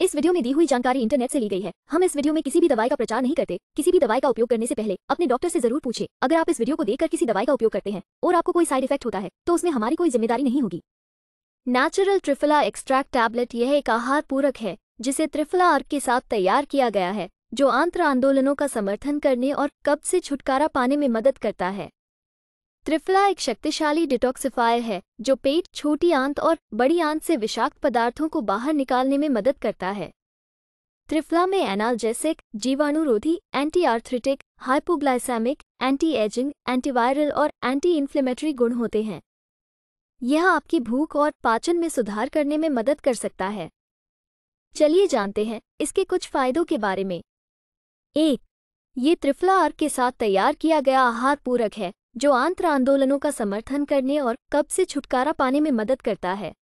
इस वीडियो में दी हुई जानकारी इंटरनेट से ली गई है। हम इस वीडियो में किसी भी दवाई का प्रचार नहीं करते। किसी भी दवाई का उपयोग करने से पहले अपने डॉक्टर से जरूर पूछें। अगर आप इस वीडियो को देखकर किसी दवाई का उपयोग करते हैं और आपको कोई साइड इफेक्ट होता है तो उसमें हमारी कोई जिम्मेदारी नहीं होगी। नेचुरल त्रिफला एक्सट्रैक्ट टैबलेट यह एक आहार पूरक है जिसे त्रिफला अर्क के साथ तैयार किया गया है, जो आंत्र आंदोलनों का समर्थन करने और कब्ज से छुटकारा पाने में मदद करता है। त्रिफला एक शक्तिशाली डिटॉक्सिफायर है जो पेट, छोटी आंत और बड़ी आंत से विषाक्त पदार्थों को बाहर निकालने में मदद करता है। त्रिफला में एनालजेसिक, जीवाणुरोधी, anti arthritic, hypoglycaemic, anti ageing, antiviral और एंटी इन्फ्लेमेटरी गुण होते हैं। यह आपकी भूख और पाचन में सुधार करने में मदद कर सकता है। चलिए जानते हैं इसके कुछ फायदों के बारे में। 1. ये त्रिफला अर्क के साथ तैयार किया गया आहार पूरक है जो आंत्र आंदोलनों का समर्थन करने और कब्ज से छुटकारा पाने में मदद करता है।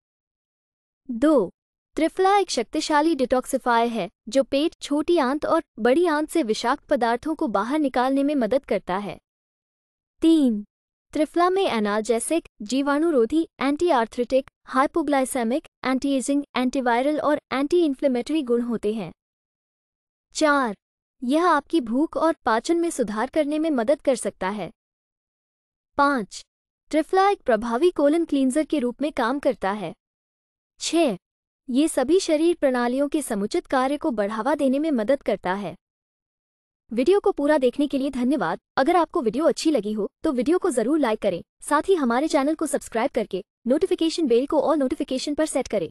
2. त्रिफला एक शक्तिशाली डिटॉक्सिफायर है जो पेट, छोटी आंत और बड़ी आंत से विषाक्त पदार्थों को बाहर निकालने में मदद करता है। 3. त्रिफला में एनालजेसिक, जीवाणुरोधी, anti arthritic, hypoglycaemic, anti ageing, antiviral और एंटी इन्फ्लेमेटरी गुण होते हैं। 4. यह आपकी भूख और पाचन में सुधार करने में मदद कर सकता है। 5. त्रिफला एक प्रभावी कोलन क्लींजर के रूप में काम करता है। 6. ये सभी शरीर प्रणालियों के समुचित कार्य को बढ़ावा देने में मदद करता है। वीडियो को पूरा देखने के लिए धन्यवाद। अगर आपको वीडियो अच्छी लगी हो तो वीडियो को जरूर लाइक करें। साथ ही हमारे चैनल को सब्सक्राइब करके नोटिफिकेशन बेल को ऑल नोटिफिकेशन पर सेट करें।